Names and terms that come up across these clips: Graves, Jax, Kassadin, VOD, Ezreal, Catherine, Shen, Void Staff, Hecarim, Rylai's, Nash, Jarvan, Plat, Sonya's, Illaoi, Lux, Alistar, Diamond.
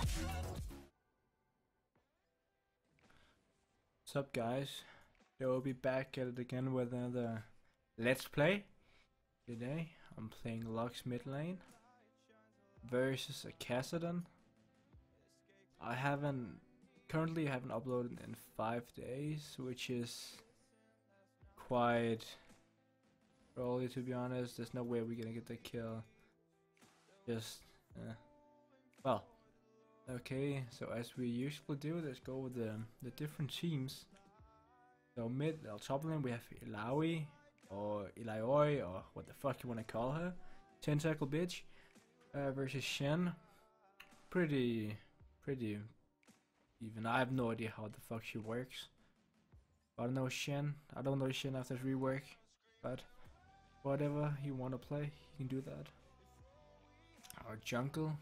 What's up, guys? We'll be back at it again with another Let's Play. Today I'm playing Lux mid lane versus a Kassadin. I currently haven't uploaded in 5 days, which is quite early, to be honest. There's no way we're gonna get the kill. Well, okay, so as we usually do, let's go with the different teams. So mid, top lane, we have Illaoi, or Illaoi, or what the fuck you wanna call her, tentacle bitch, versus Shen. Pretty even. I have no idea how the fuck she works. I don't know Shen after this rework, but whatever you wanna play, you can do that. Our jungle,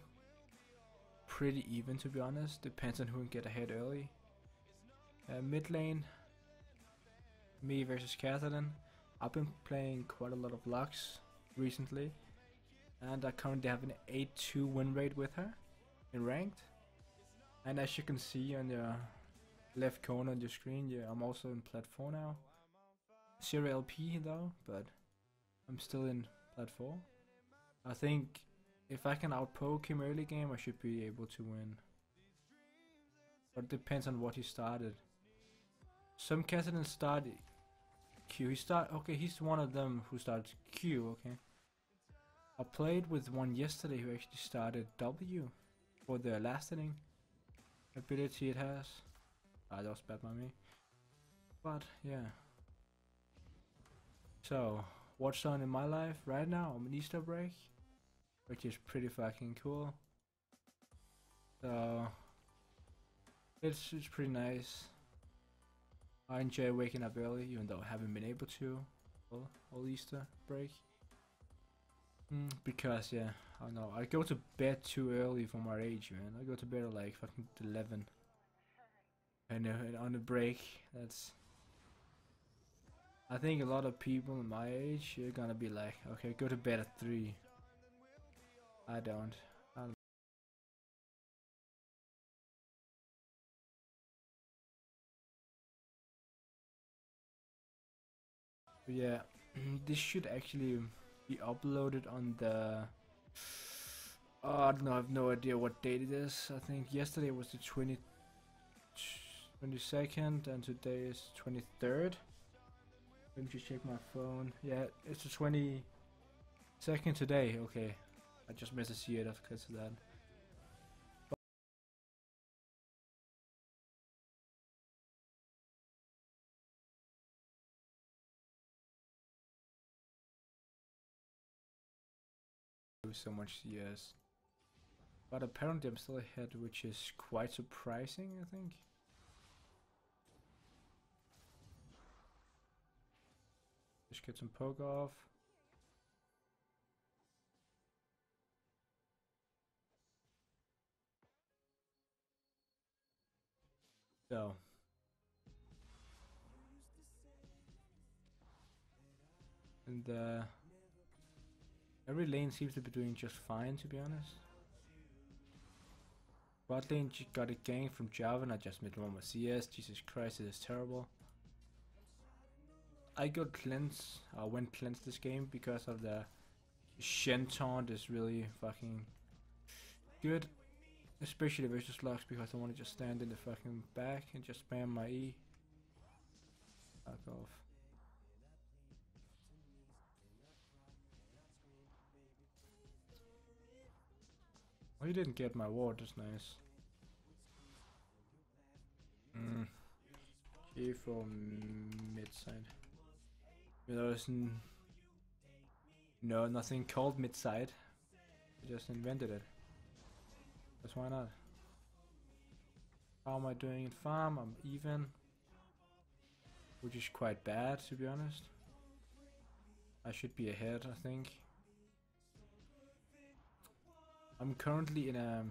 pretty even, to be honest. Depends on who can get ahead early. Mid lane, me versus Catherine. I've been playing quite a lot of Lux recently, and I currently have an 8-2 win rate with her in ranked. And as you can see on the left corner on your screen, yeah, I'm also in Plat 4 now. 0 LP though, but I'm still in Plat 4. I think if I can outpoke him early game, I should be able to win. But it depends on what he started. Some Kassadin started Q. He's one of them who started Q, okay. I played with one yesterday who actually started W for the last inning ability it has. That was bad by me. But yeah. So what's on in my life right now? I'm on Easter break, which is pretty fucking cool. So it's pretty nice. I enjoy waking up early, even though I haven't been able to all Easter break. Because yeah, I don't know, I go to bed too early for my age, man. I go to bed at like fucking 11. And on the break, that's... I think a lot of people my age are gonna be like, okay, go to bed at 3. I don't. But yeah, this should actually be uploaded on the... I don't know, I have no idea what date it is. I think yesterday was the 22nd and today is 23rd. Let me just check my phone. Yeah, it's the 22nd today, okay. I just missed a see it because of that. So much CS, but apparently I'm still ahead, which is quite surprising, I think. Just get some poke off. So and every lane seems to be doing just fine, to be honest. Bot lane got a gank from Jarvan. I just made one more CS. Jesus Christ, it is terrible. I got cleansed. I went cleansed this game because of the Shen taunt is really fucking good. Especially versus Lux, because I want to just stand in the fucking back and just spam my E. Fuck off. Well, he didn't get my ward, that's nice. Key from mid side. There is nothing called mid side. I just invented it. Because why not? How am I doing in farm? I'm even. Which is quite bad, to be honest. I should be ahead, I think. I'm currently in a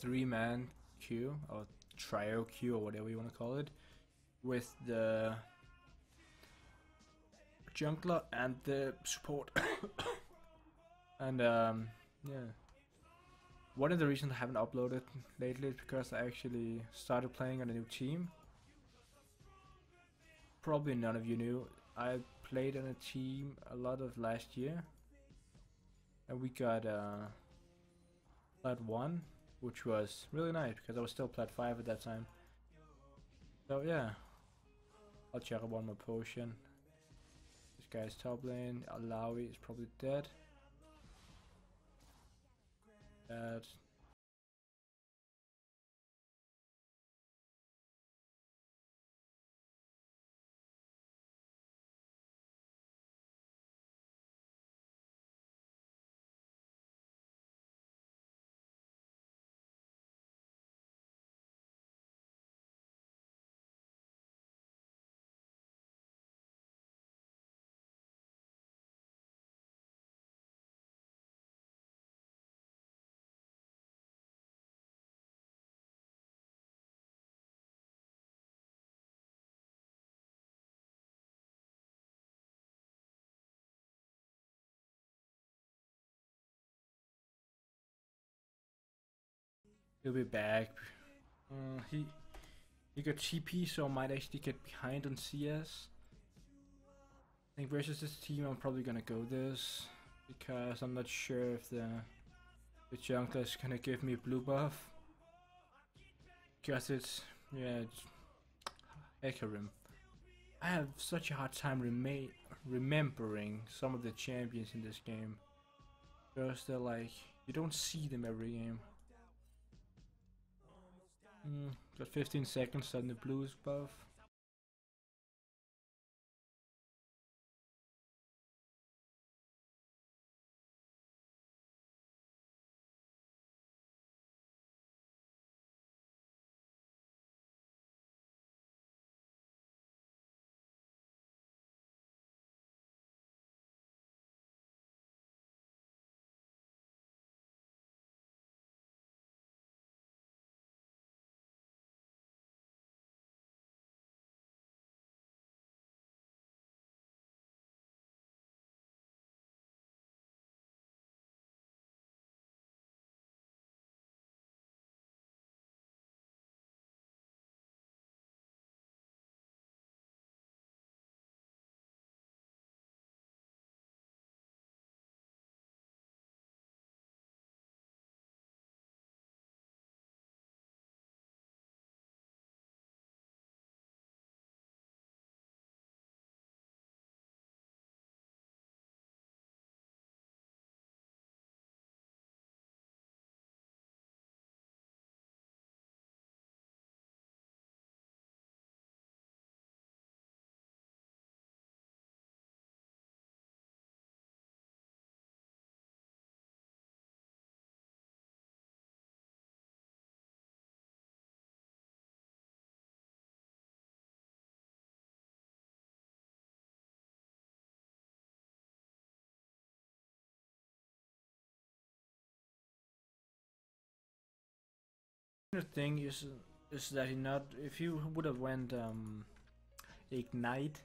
3-man queue, or trio queue, or whatever you want to call it, with the jungler and the support. And yeah, One of the reasons I haven't uploaded lately is because I actually started playing on a new team. Probably none of you knew. I played on a team a lot of last year. And we got Plat 1, which was really nice because I was still Plat 5 at that time. So yeah, I'll check up one more potion. This guy's top lane, Illaoi is probably dead. That. He'll be back. He got TP, so might actually get behind on CS. I think versus this team I'm probably gonna go this, because I'm not sure if the jungler is gonna give me a blue buff. Because it's, yeah, Hecarim. I have such a hard time remembering some of the champions in this game, because they're like, you don't see them every game. Got 15 seconds on the blues buff. The thing is that he not, if you would have went ignite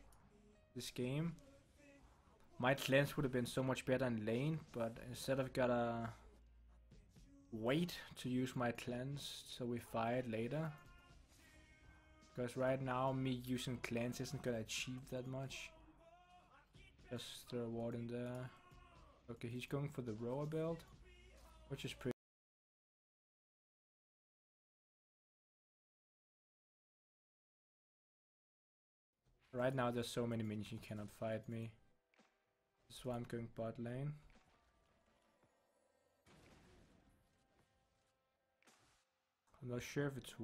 this game, my cleanse would have been so much better in lane, but instead I've gotta wait to use my cleanse so we fight later, because right now me using cleanse isn't gonna achieve that much. Just throw a ward in there. Okay, he's going for the rower build, which is pretty. Right now there's so many minions you cannot fight me. That's why I'm going bot lane. I'm not sure if it's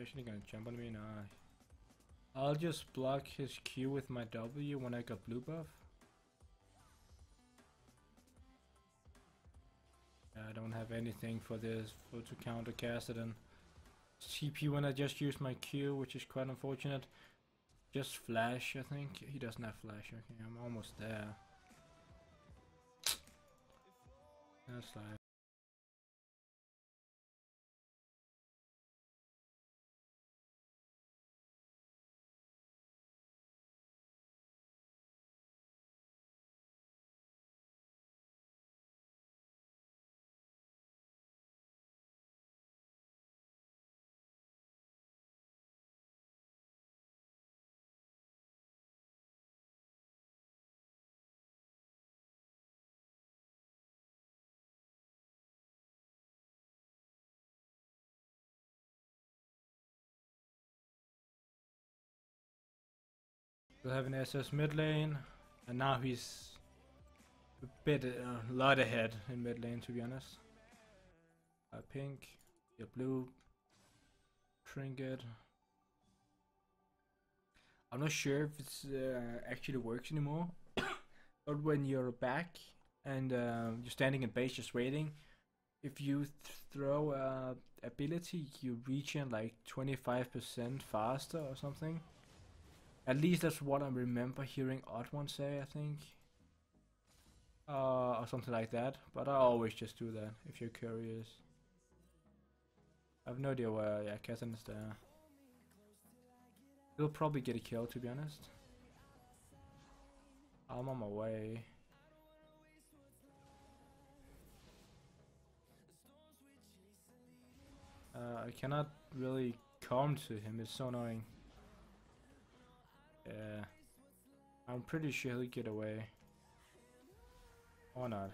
Actually gonna jump on me? Nah. I'll just block his Q with my W when I got blue buff. I don't have anything for this to counter Kassadin. CP when I just used my Q, which is quite unfortunate. Just flash, I think. He doesn't have flash, okay, I'm almost there. That's life. We'll have an SS mid lane, and now he's a bit a lot ahead in mid lane, to be honest. Pink, your blue trinket. I'm not sure if it's actually works anymore, but when you're back and you're standing in base just waiting, if you throw a ability, you reach in like 25% faster or something. At least that's what I remember hearing Odd One say, I think. Or something like that. But I always just do that, if you're curious. I have no idea where, yeah, Kassadin is there. He'll probably get a kill, to be honest. I'm on my way. I cannot really come to him, it's so annoying. Yeah, I'm pretty sure he'll get away. Or not.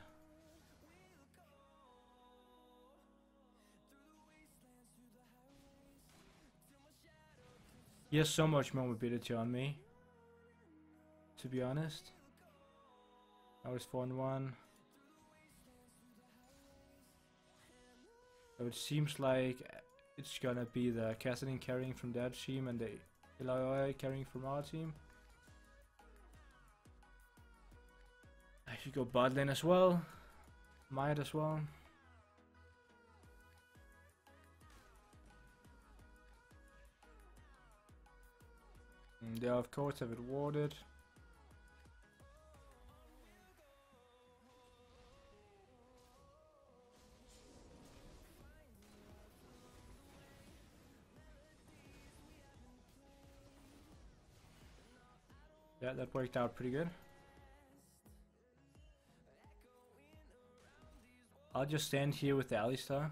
He has so much more mobility on me, to be honest. Now it's 4-1. So it seems like it's gonna be the Kassadin carrying from their team and the Illaoi carrying from our team. I should go bot lane as well. Might as well. And they of course have it warded. Yeah, that worked out pretty good. I'll just stand here with the Alistar.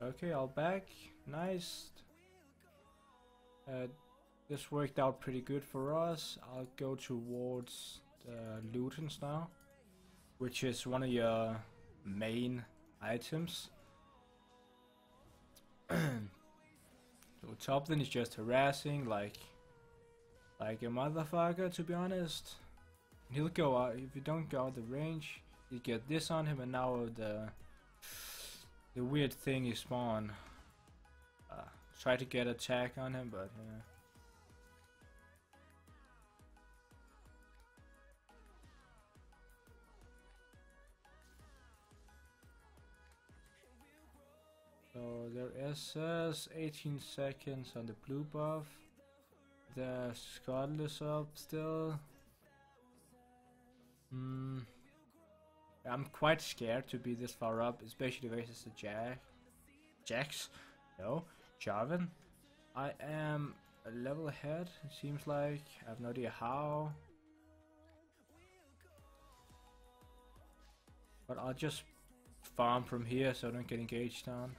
Okay, I'll back. Nice. This worked out pretty good for us. I'll go towards the Lutens now, which is one of your main items. So top lane is just harassing like a motherfucker, to be honest. He'll go out. If you don't go out the range, you get this on him, and now the weird thing is spawn. Try to get attack on him, but yeah. So there is 18 seconds on the blue buff. The Scuttle is up still. I'm quite scared to be this far up, especially versus the Jax. No, Jarvan. I am a level ahead, it seems like. I have no idea how. But I'll just farm from here so I don't get engaged on.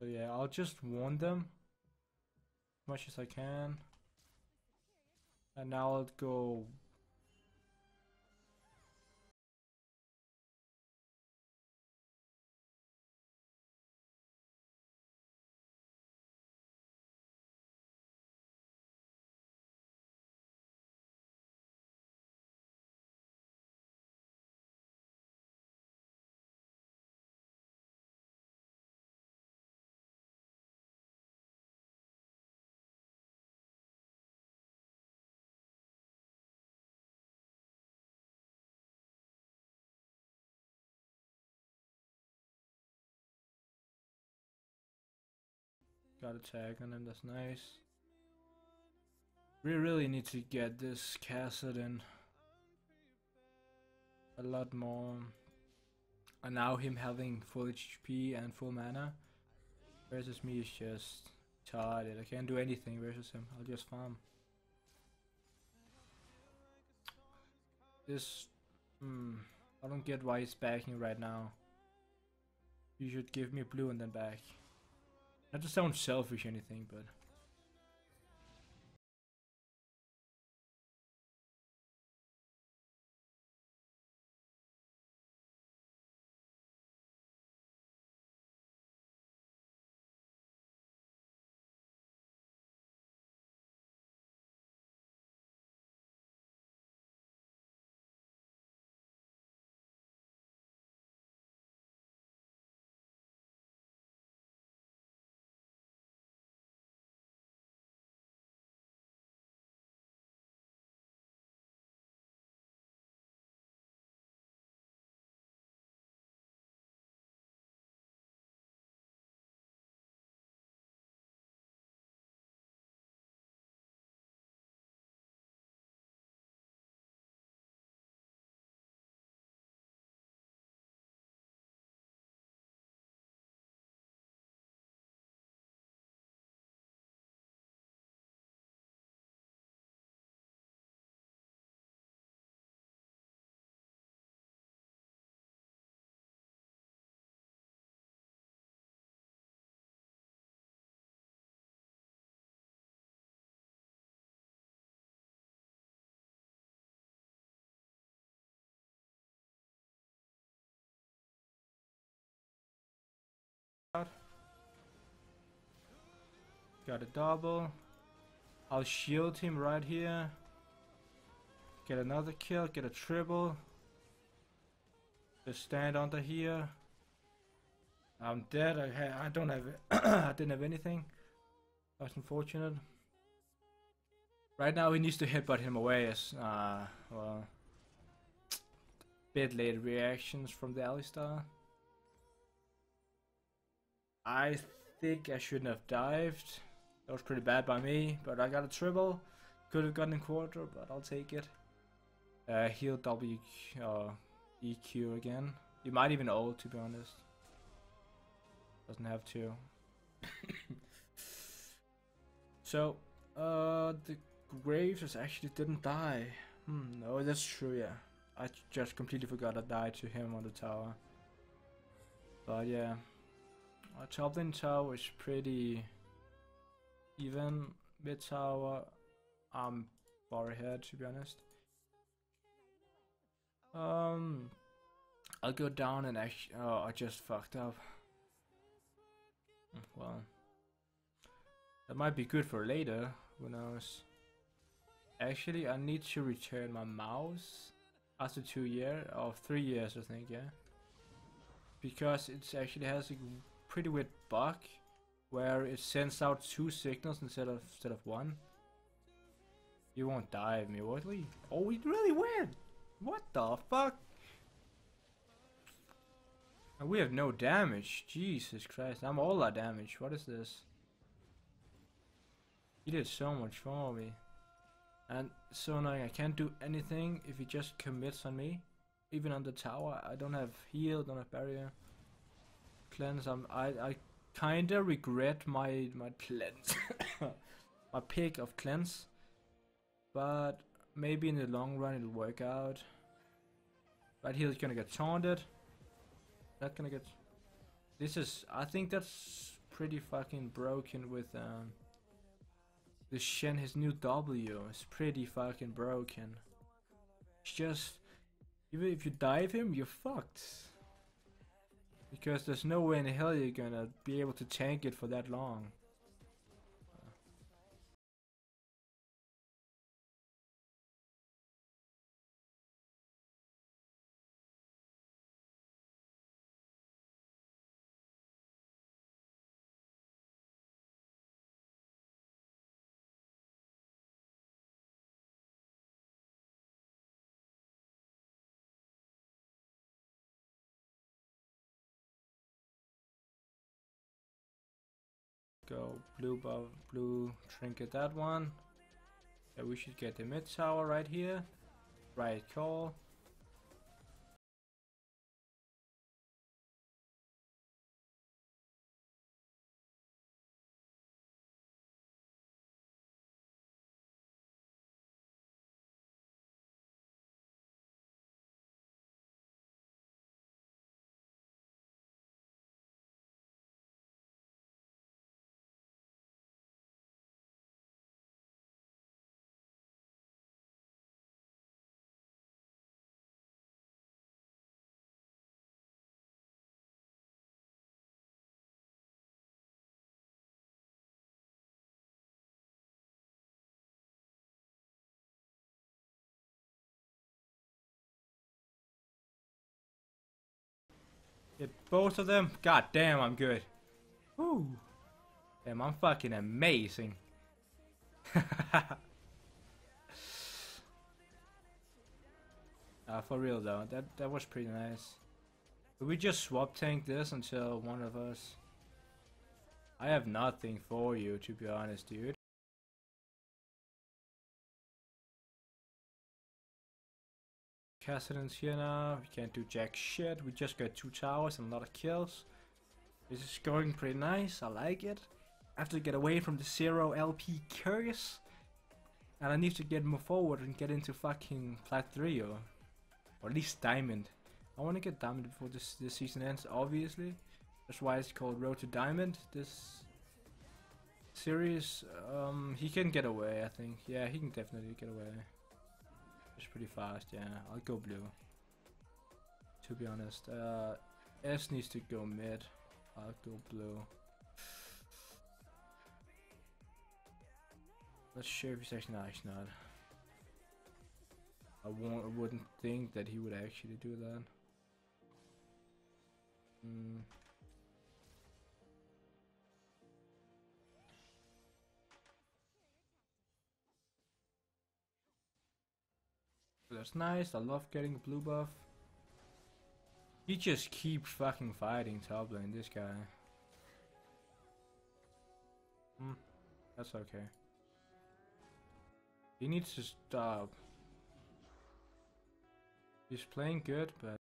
So yeah, I'll just warn them as much as I can. And now I'll go... Got a tag on him, that's nice. We really need to get this Kassadin a lot more. And now him having full HP and full mana versus me is just retarded. I can't do anything versus him, I'll just farm. This... I don't get why he's backing right now. You should give me blue and then back. That just sounds selfish or anything, but... Got a double. I'll shield him right here. Get another kill, get a triple. Just stand under here. I'm dead. I don't have I didn't have anything. That's unfortunate. Right now he needs to headbutt him away as well, bit late reactions from the Alistar. I think I shouldn't have dived. That was pretty bad by me, but I got a triple. Could have gotten a quarter, but I'll take it. Heal W EQ again. You might even ult, to be honest. Doesn't have to. So, the Graves actually didn't die. No, that's true, yeah. I just completely forgot I died to him on the tower. But yeah. Our top lane tower is pretty even. Mid tower, I'm far ahead, to be honest. I'll go down and actually, oh, I just fucked up. Well, that might be good for later, who knows. Actually, I need to return my mouse after 2 years, or 3 years, I think, yeah. Because it actually has a pretty weird bug where it sends out 2 signals instead of 1. You won't die of me, will you? Oh, we really win! What the fuck? And we have no damage. Jesus Christ, I'm all out damage. What is this? He did so much for me. And so annoying, I can't do anything if he just commits on me. Even on the tower, I don't have heal, don't have barrier. Cleanse. I kinda regret my cleanse, my pick of cleanse, but maybe in the long run it'll work out. Right here is gonna get taunted. Not gonna get. This is. I think that's pretty fucking broken with This Shen, his new W is pretty fucking broken. It's just, even if you dive him, you're fucked. Because there's no way in hell you're gonna be able to tank it for that long. Go blue buff, blue trinket, that one. Yeah, we should get the mid tower right here. Right call. Hit both of them. God damn, I'm good. Woo. Damn, I'm fucking amazing. For real though, that was pretty nice. But we just swap tank this until one of us. I have nothing for you, to be honest, dude. Kassadin's here now, we can't do jack shit, we just got 2 towers and a lot of kills. This is going pretty nice, I like it. I have to get away from the 0 LP curse. And I need to get more forward and get into fucking Plat 3 or at least Diamond. I want to get Diamond before this season ends, obviously. That's why it's called Road to Diamond, this series. He can get away, I think. Yeah, he can definitely get away. It's pretty fast, yeah. I'll go blue. To be honest, S needs to go mid. I'll go blue. Not sure if he's actually. No, he's not. I wouldn't think that he would actually do that. That's nice, I love getting blue buff. He just keeps fucking fighting top lane, this guy. That's okay. He needs to stop. He's playing good, but...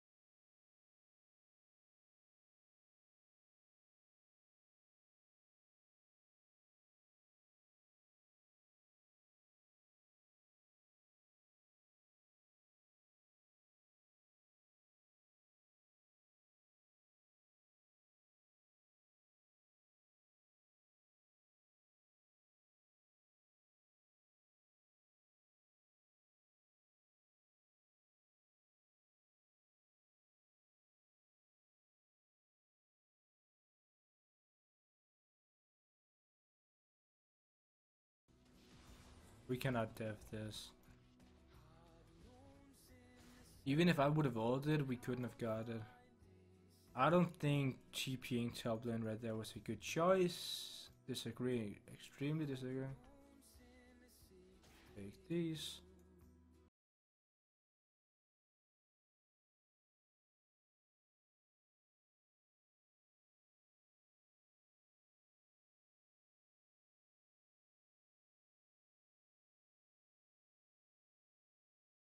we cannot dev this. Even if I would have ulted, we couldn't have got it. I don't think TPing top lane right there was a good choice. Disagreeing, extremely disagreeing. Take these.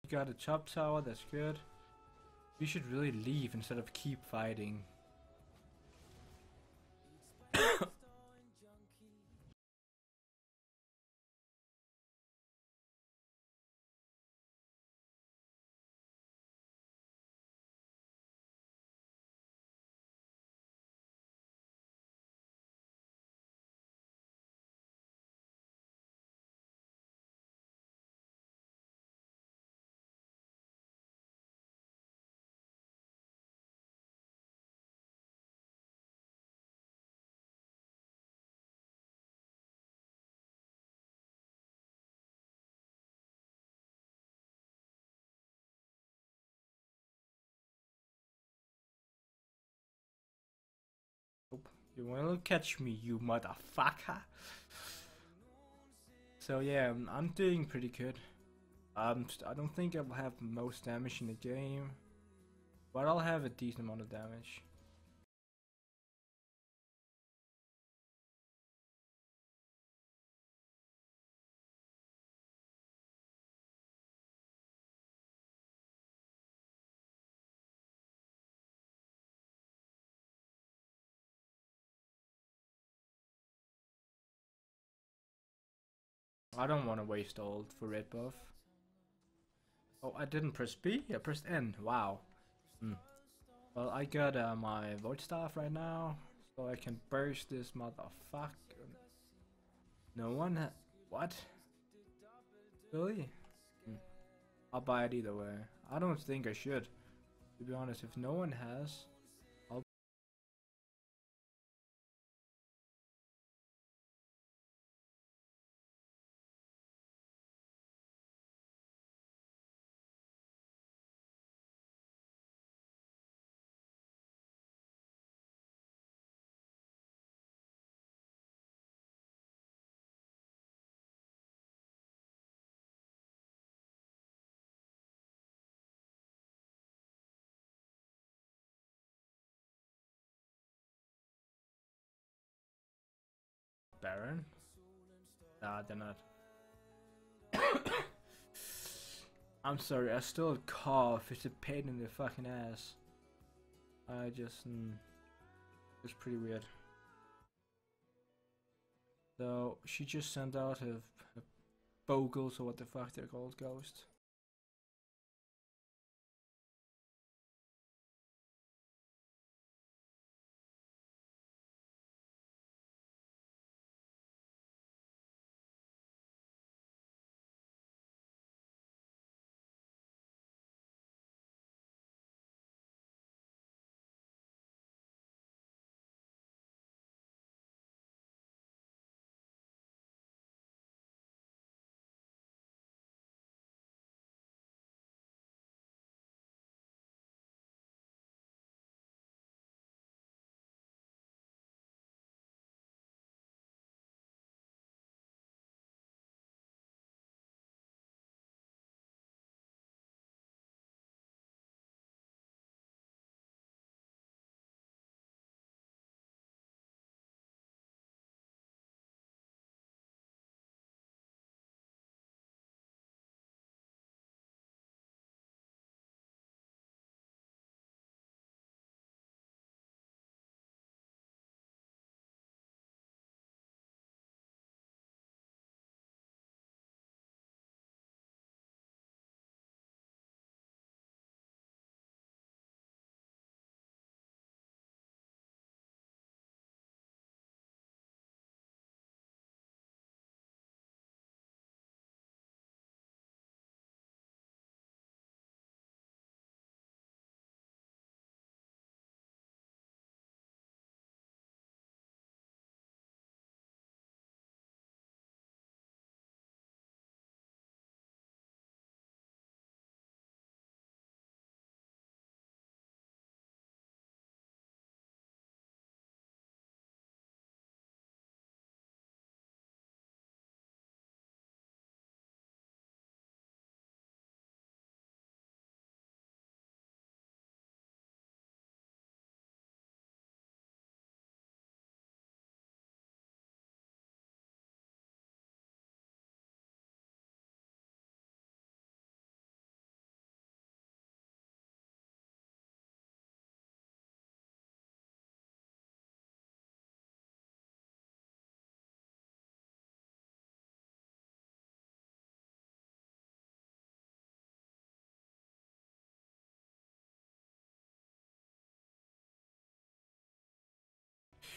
Got a top tower, that's good. We should really leave instead of keep fighting. You wanna catch me, you motherfucker? So yeah, I'm doing pretty good. I don't think I'll have most damage in the game, but I'll have a decent amount of damage. I don't want to waste ult for red buff. Oh, I didn't press B, I pressed N. Wow. Well, I got my Void Staff right now, so I can burst this motherfucker. No one ha— what? Really? I'll buy it either way. I don't think I should. To be honest, if no one has... Baron? Nah, they're not. I'm sorry, I still cough. It's a pain in the fucking ass. I just... it's pretty weird. So, she just sent out a Bogles, or what the fuck they're called, Ghost.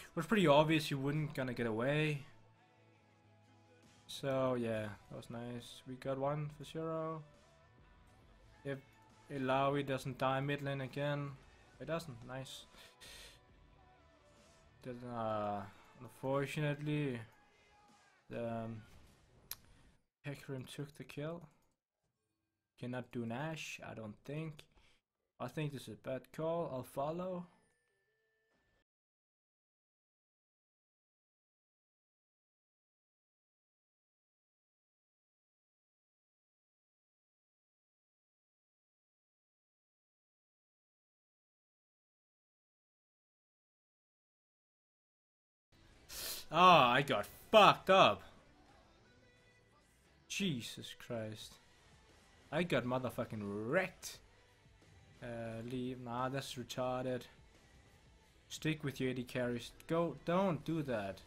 It was pretty obvious you wouldn't gonna get away. So yeah, that was nice. We got 1 for 0. If Illaoi doesn't die mid lane again, it doesn't. Nice. Then, unfortunately, the Hecarim took the kill. Cannot do Nash, I don't think. I think this is a bad call. I'll follow. Oh, I got fucked up. Jesus Christ. I got motherfucking wrecked. Leave. Nah, that's retarded. Stick with your AD carries. Go. Don't do that.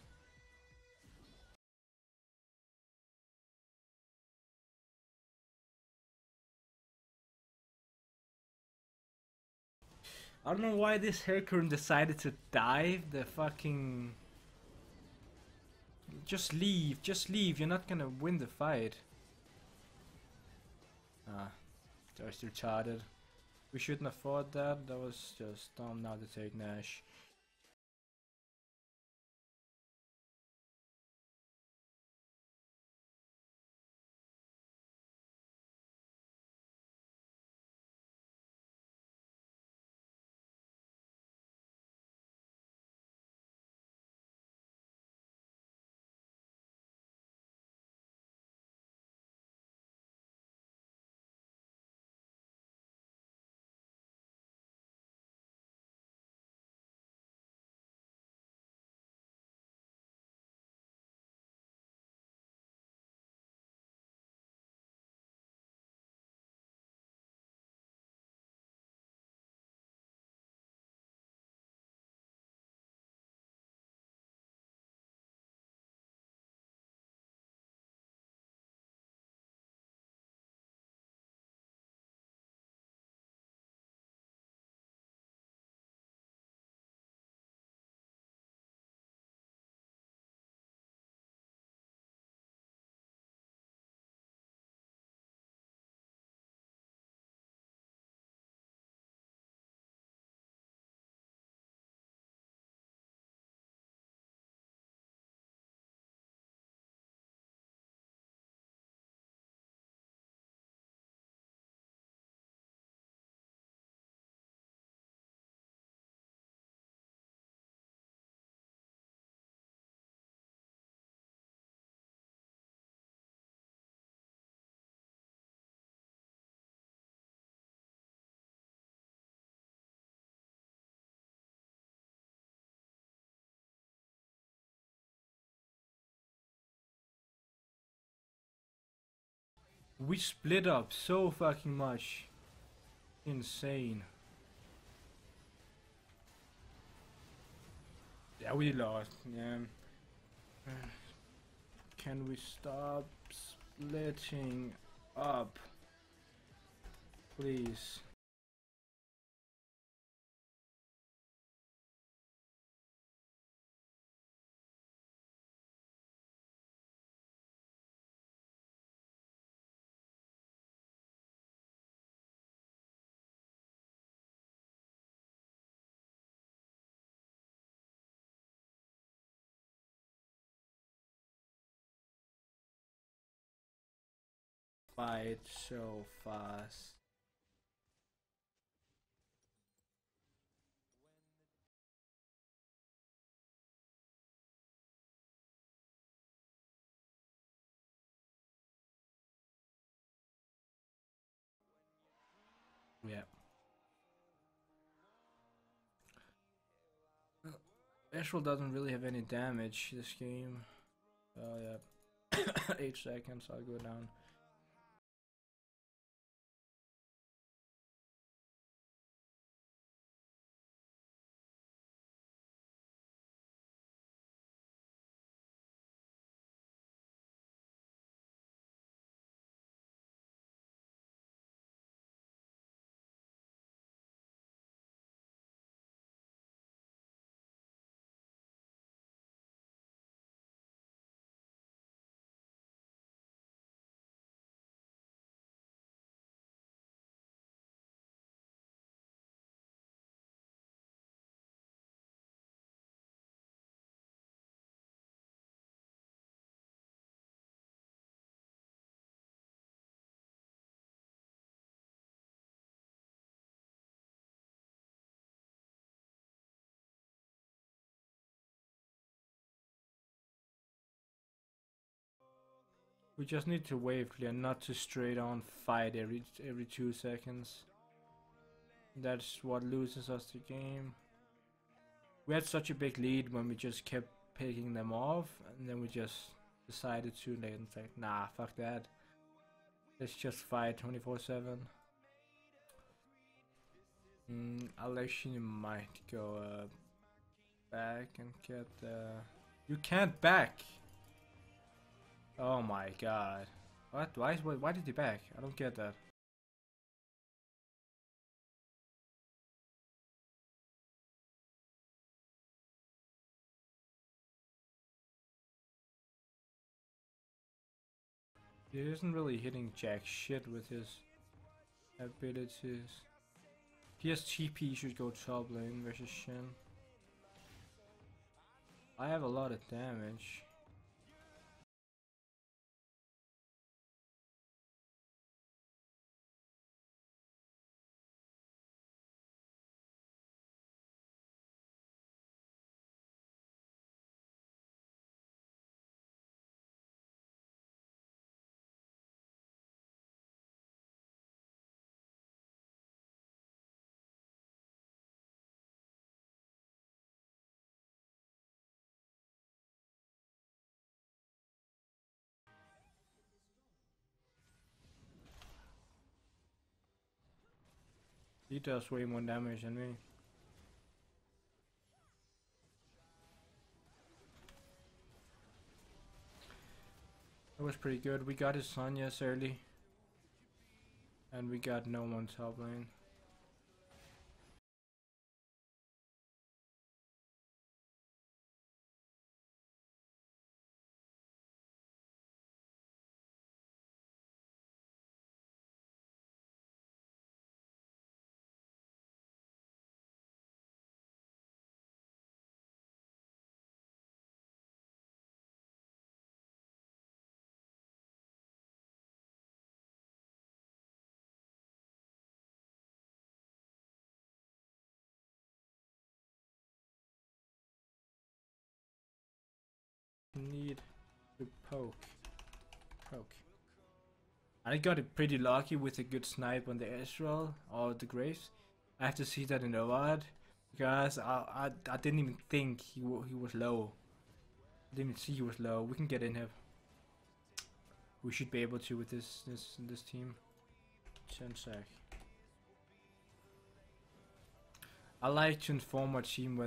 I don't know why this Hecarim decided to dive the fucking... Just leave. Just leave. You're not gonna win the fight. Ah. Just retarded. We shouldn't afford that. That was just dumb. Now to take Nash. We split up so fucking much. Insane. Yeah, we lost. Yeah. Can we stop splitting up? Please. Fight so fast. Yeah. Ezreal doesn't really have any damage this game. Oh yeah. 8 seconds, I'll go down. We just need to wave clear, not to straight on fight every 2 seconds. That's what loses us the game. We had such a big lead when we just kept picking them off, and then we just decided to late and like, nah, fuck that. Let's just fight 24/7. I'll actually might go back and get the... You can't back! Oh my god. What? Why did he back? I don't get that. He isn't really hitting jack shit with his abilities. He has TP, he should go top lane versus Shen. I have a lot of damage. He does way more damage than me. That was pretty good. We got his Sonya's early. And we got no one top lane. Need to poke. I got it pretty lucky with a good snipe on the Ezreal or the Graves. I have to see that in the VOD because I didn't even think he was low. I didn't even see he was low. We can get in here. We should be able to with this team. 10 sec. I like to inform my team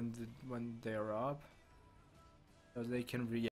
when they're up, so they can react.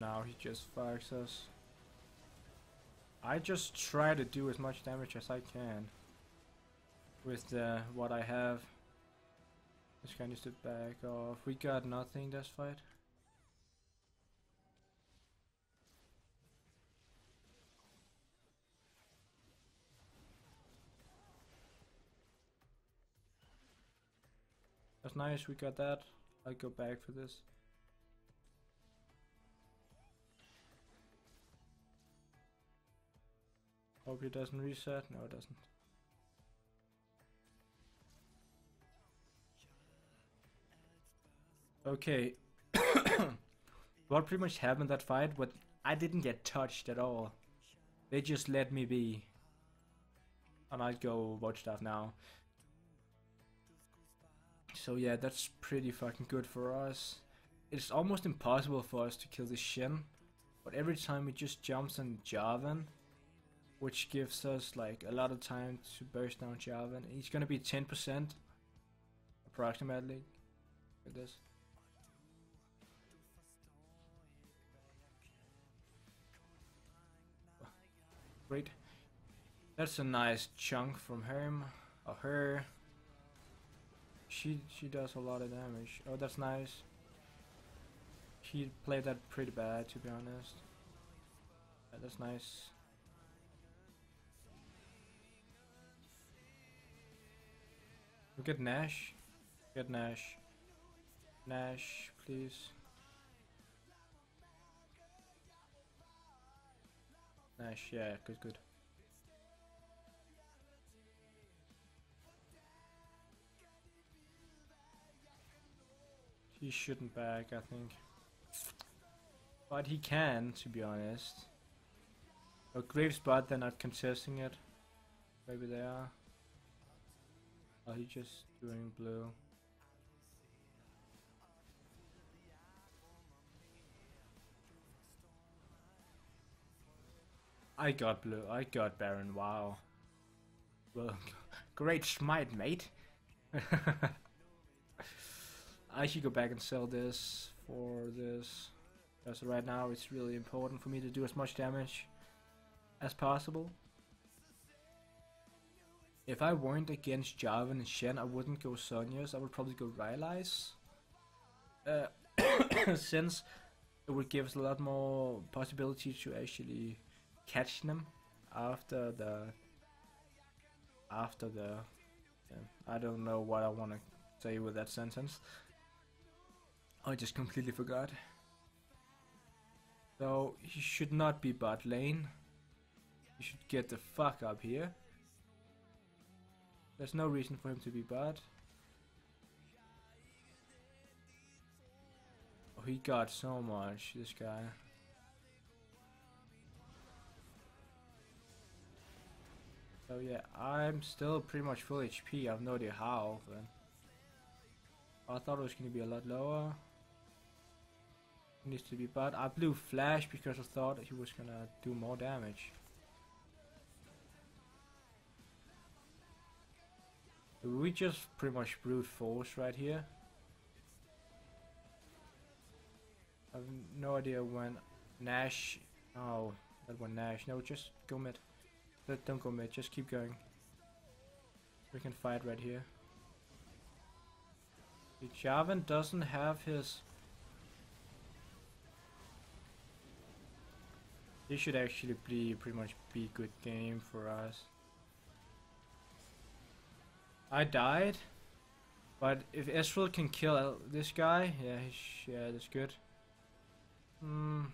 Now he just fucks us. I just try to do as much damage as I can with what I have. This guy needs to back off. We got nothing this fight. That's nice, we got that. I'll go back for this. Hope it doesn't reset. No, it doesn't. Okay. What pretty much happened that fight, but I didn't get touched at all. They just let me be. And I'll go Void Staff now. So yeah, that's pretty fucking good for us. It's almost impossible for us to kill this Shen, but every time he just jumps on Jarvan, which gives us like a lot of time to burst down Jarvan. He's gonna be 10% approximately with this. Great. That's a nice chunk from him or her. She does a lot of damage. Oh, that's nice. She played that pretty bad, to be honest. Yeah, that's nice. We get Nash. Get Nash. Nash, please. Nash, yeah, good, good. He shouldn't back, I think. But he can, to be honest. Oh, Graves, but they're not contesting it. Maybe they are. Oh, he's just doing blue. I got blue, I got Baron, wow. Well, great smite, mate. I should go back and sell this for this. Because right now it's really important for me to do as much damage as possible. If I weren't against Jarvan and Shen, I wouldn't go Sonya's. I would probably go Rylai's. Since it would give us a lot more possibility to actually catch them after the... I don't know what I want to say with that sentence. I just completely forgot. So he should not be bot lane. He should get the fuck up here. There's no reason for him to be bad. Oh, he got so much, this guy. So yeah, I'm still pretty much full HP. I have no idea how, but I thought it was gonna be a lot lower. It needs to be bad. I blew flash because I thought he was gonna do more damage. We just pretty much brute force right here. I have no idea when Nash. Oh, that one Nash. No, just go mid. Don't go mid. Just keep going. We can fight right here. Jarvan doesn't have his. This should actually be pretty much be good game for us. I died, but if Ezreal can kill this guy, yeah, yeah, that's good. I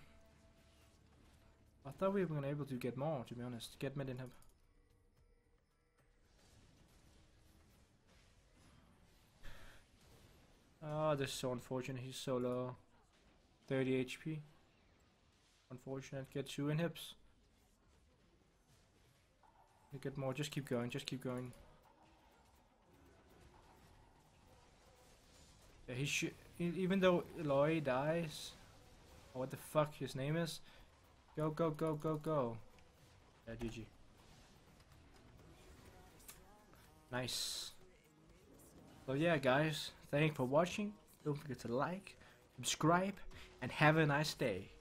thought we were able to get more, to be honest. Get mid in him. Oh, this is so unfortunate. He's so low. 30 HP. Unfortunate. Get 2 in hips. Get more. Just keep going. Just keep going. Yeah, he should. Even though Illaoi dies, or what the fuck his name is, go, go, go, go, go. Yeah, GG. Nice. So yeah, guys, thank you for watching. Don't forget to like, subscribe, and have a nice day.